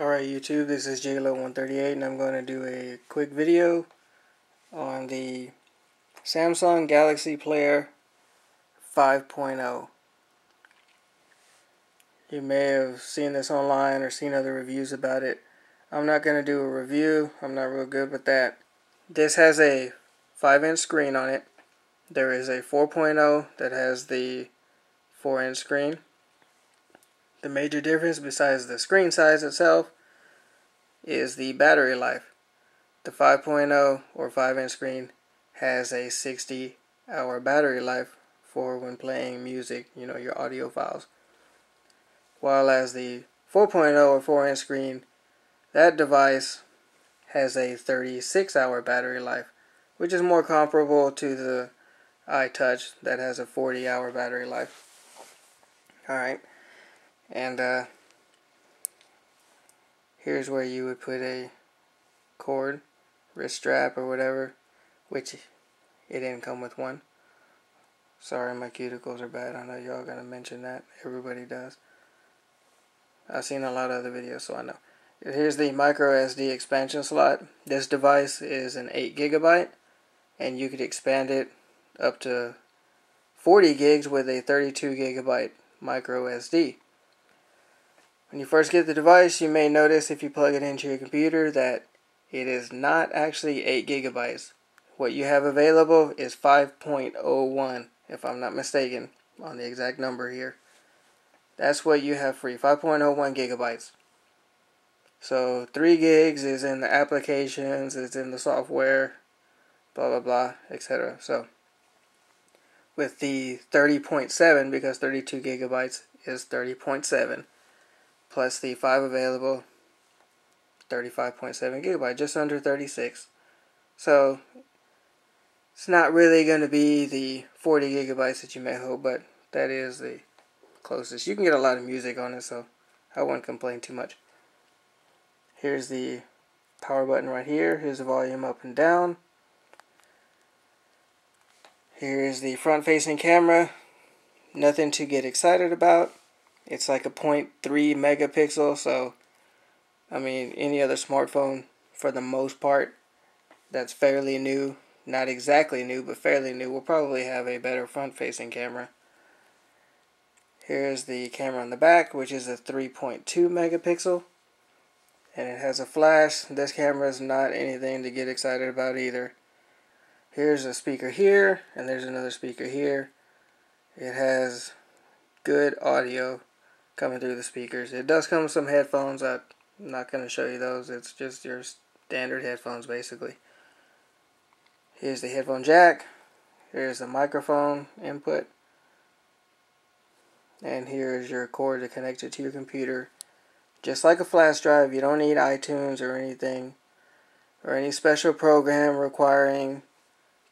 Alright YouTube, this is JLo138 and I'm going to do a quick video on the Samsung Galaxy Player 5.0. You may have seen this online or seen other reviews about it. I'm not going to do a review, I'm not real good with that. This has a 5-inch screen on it. There is a 4.0 that has the 4-inch screen. The major difference, besides the screen size itself, is the battery life. The 5.0 or 5-inch screen has a 60-hour battery life for when playing music, you know, your audio files. While as the 4.0 or 4-inch screen, that device has a 36-hour battery life, which is more comparable to the iTouch that has a 40-hour battery life. Alright. And here's where you would put a cord, wrist strap or whatever, which it didn't come with one. Sorry, my cuticles are bad. I know y'all gonna mention that. Everybody does. I've seen a lot of other videos, so I know. Here's the micro SD expansion slot. This device is an 8 GB, and you could expand it up to 40 gigs with a 32 GB micro SD. When you first get the device, you may notice if you plug it into your computer that it is not actually 8 GB. What you have available is 5.01, if I'm not mistaken, on the exact number here. That's what you have free, 5.01 GB. So 3 gigs is in the applications, it's in the software, blah, blah, blah, etc. So with the 30.7, because 32 GB is 30.7. plus the 5 available, 35.7 GB, just under 36. So it's not really going to be the 40 GB that you may hope, but that is the closest. You can get a lot of music on it, so I won't complain too much. Here's the power button right here. Here's the volume up and down. Here's the front-facing camera. Nothing to get excited about. It's like a 0.3 megapixel, so I mean any other smartphone for the most part that's fairly new, not exactly new but fairly new, will probably have a better front-facing camera. Here's the camera on the back, which is a 3.2 megapixel, and it has a flash. This camera is not anything to get excited about either. Here's a speaker here, and there's another speaker here. It has good audio coming through the speakers. It does come with some headphones. I'm not going to show you those. It's just your standard headphones basically. Here's the headphone jack. Here's the microphone input. And here's your cord to connect it to your computer. Just like a flash drive, you don't need iTunes or anything or any special program requiring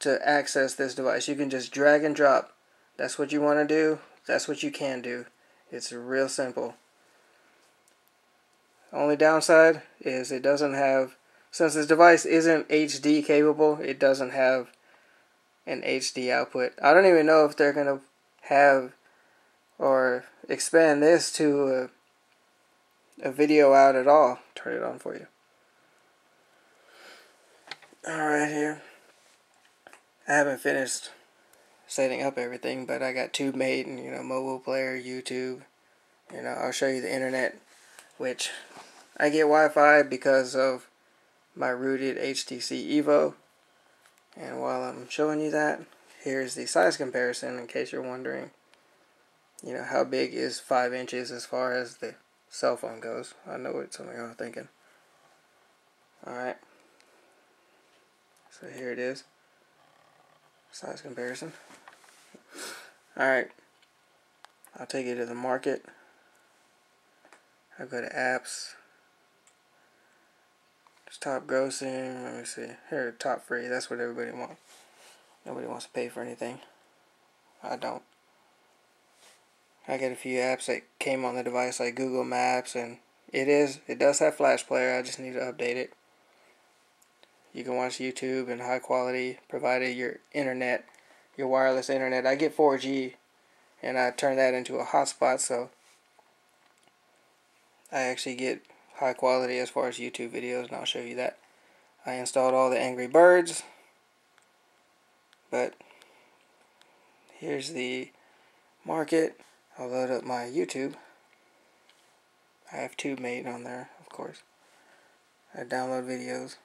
to access this device. You can just drag and drop. That's what you want to do. That's what you can do. It's real simple. Only downside is it doesn't have, since this device isn't HD capable, it doesn't have an HD output. I don't even know if they're going to have or expand this to a video out at all. Turn it on for you. Alright, here. I haven't finished setting up everything, but I got TubeMate and, you know, mobile player, YouTube, you know, I'll show you the internet, which I get Wi-Fi because of my rooted HTC Evo. And while I'm showing you that, here's the size comparison in case you're wondering, you know, how big is 5 inches as far as the cell phone goes. I know what some of y'all are thinking. Alright, so here it is, size comparison. Alright, I'll take you to the market. I'll go to apps. It's top grossing. Let me see. Here, top free. That's what everybody wants. Nobody wants to pay for anything. I don't. I get a few apps that came on the device, like Google Maps, and it does have Flash Player. I just need to update it. You can watch YouTube in high quality, provided your internet, your wireless internet. I get 4G, and I turn that into a hotspot, so I actually get high quality as far as YouTube videos, and I'll show you that. I installed all the Angry Birds, but here's the market. I'll load up my YouTube. I have TubeMate on there, of course. I download videos.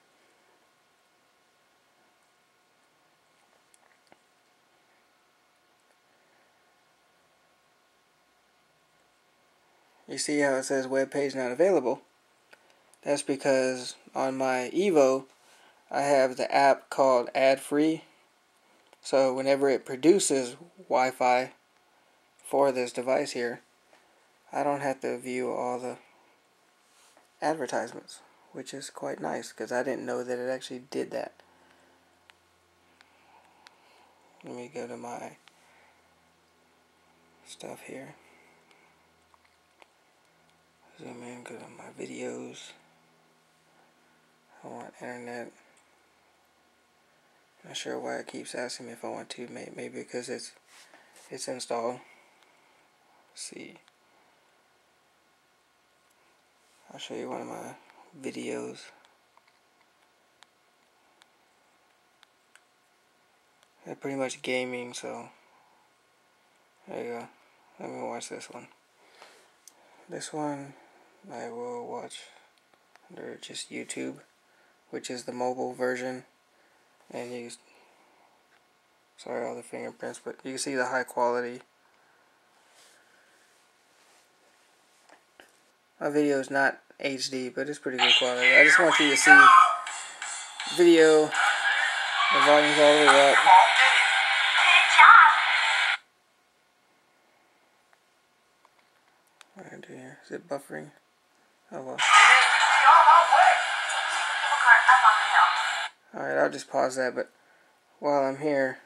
You see how it says web page not available? That's because on my Evo, I have the app called AdFree. So whenever it produces Wi-Fi for this device here, I don't have to view all the advertisements, which is quite nice because I didn't know that it actually did that. Let me go to my stuff here. Zoom in, go to my videos. I want internet. Not sure why it keeps asking me if I want to. Maybe because it's installed. Let's see. I'll show you one of my videos. They're pretty much gaming, so there you go. Let me watch this one. This one I will watch under just YouTube, which is the mobile version, and you, sorry all the fingerprints, but you can see the high quality. My video is not HD, but it's pretty good quality. I just want you to see video. The volume's all the way up. What do I do here? Is it buffering? Oh well. Alright, I'll just pause that, but while I'm here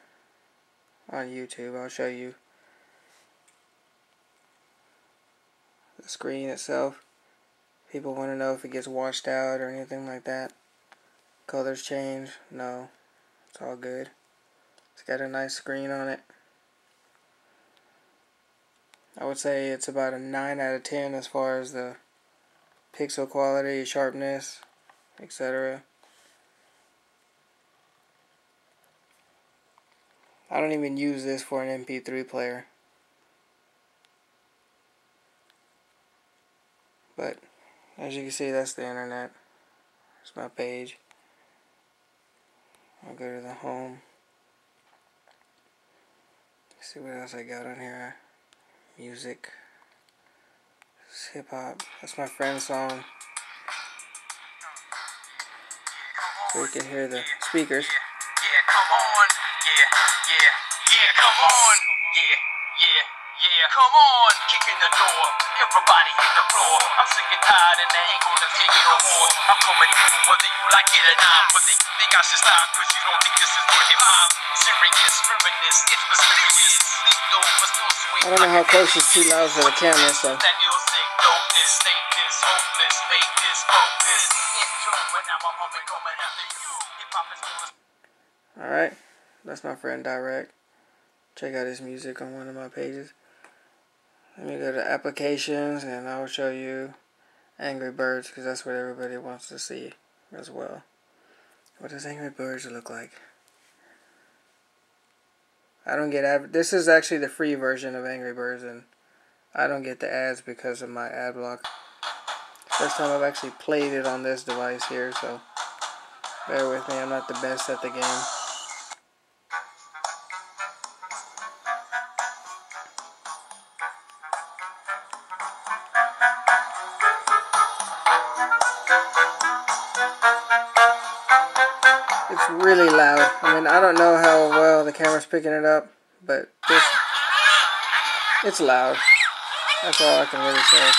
on YouTube, I'll show you the screen itself. People want to know if it gets washed out or anything like that. Colors change. No. It's all good. It's got a nice screen on it. I would say it's about a 9 out of 10 as far as the pixel quality, sharpness, etc. I don't even use this for an MP3 player. But as you can see, that's the internet. That's my page. I'll go to the home. Let's see what else I got on here. Music. It's hip hop. That's my friend's song. So you can hear the speakers. Yeah, come on. Yeah, yeah, yeah, come on. Yeah, yeah, yeah, come on. Kicking the door. Everybody hit the floor. I'm sick and tired and I ain't gonna take it no more. I'm coming through whether you like it or not. Whether you think I should stop, cause you don't think this is worth it. I'm serious, reminisce, it's for serious. I don't know how close it's too loud to the camera, so alright, that's my friend Direct. Check out his music on one of my pages. Let me go to applications and I will show you Angry Birds because that's what everybody wants to see as well. What does Angry Birds look like? I don't get ads. This is actually the free version of Angry Birds, and I don't get the ads because of my ad block. First time I've actually played it on this device here, so bear with me. I'm not the best at the game. It's really loud. I mean, I don't know how well the camera's picking it up, but this, it's loud. That's all I can really say.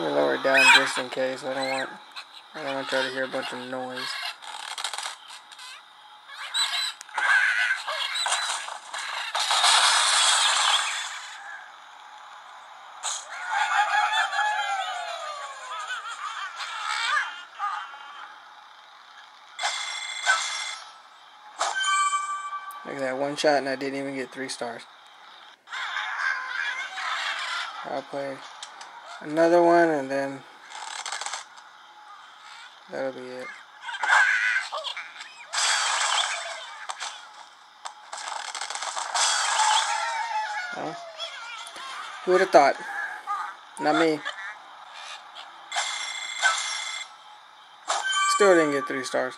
Let me lower it down just in case. I don't want y'all to hear a bunch of noise. Look at that, one shot and I didn't even get 3 stars. I'll play another one, and then that'll be it. Huh? Who would have thought? Not me. Still didn't get 3 stars.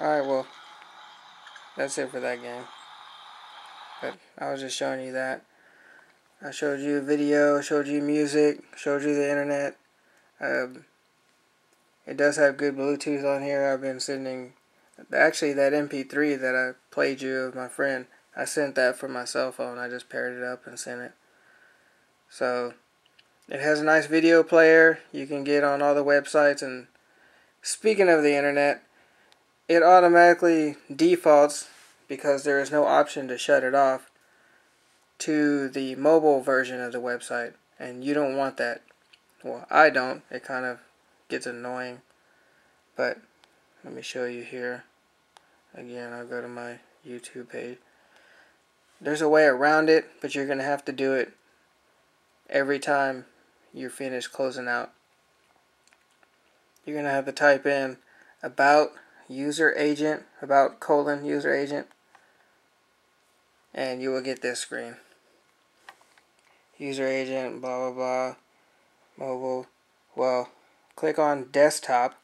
Alright, well, that's it for that game. But I was just showing you that. I showed you a video, showed you music, showed you the internet. It does have good Bluetooth on here. I've been sending, actually that MP3 that I played you of my friend, I sent that from my cell phone. I just paired it up and sent it. So it has a nice video player. You can get on all the websites. And speaking of the internet, it automatically defaults, because there is no option to shut it off, to the mobile version of the website, and you don't want that. Well, I don't. It kind of gets annoying. But let me show you here. Again, I'll go to my YouTube page. There's a way around it, but you're going to have to do it every time you're finished closing out. You're going to have to type in about colon user agent, and you will get this screen. User agent, blah, blah, blah, mobile. Well, click on desktop,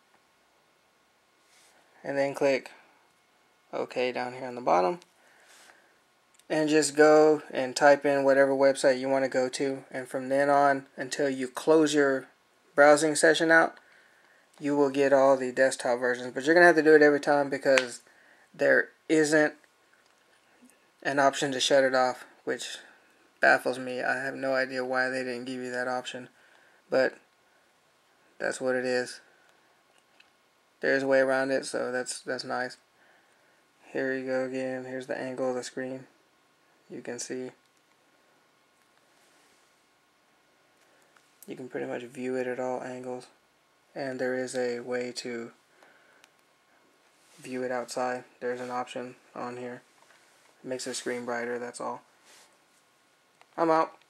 and then click OK down here on the bottom. And just go and type in whatever website you want to go to. And from then on, until you close your browsing session out, you will get all the desktop versions. But you're going to have to do it every time, because there isn't an option to shut it off, which baffles me. I have no idea why they didn't give you that option, but that's what it is. There's a way around it, so that's nice. Here you go again. Here's the angle of the screen. You can see. You can pretty much view it at all angles. And there is a way to view it outside. There's an option on here. It makes the screen brighter, that's all. I'm out.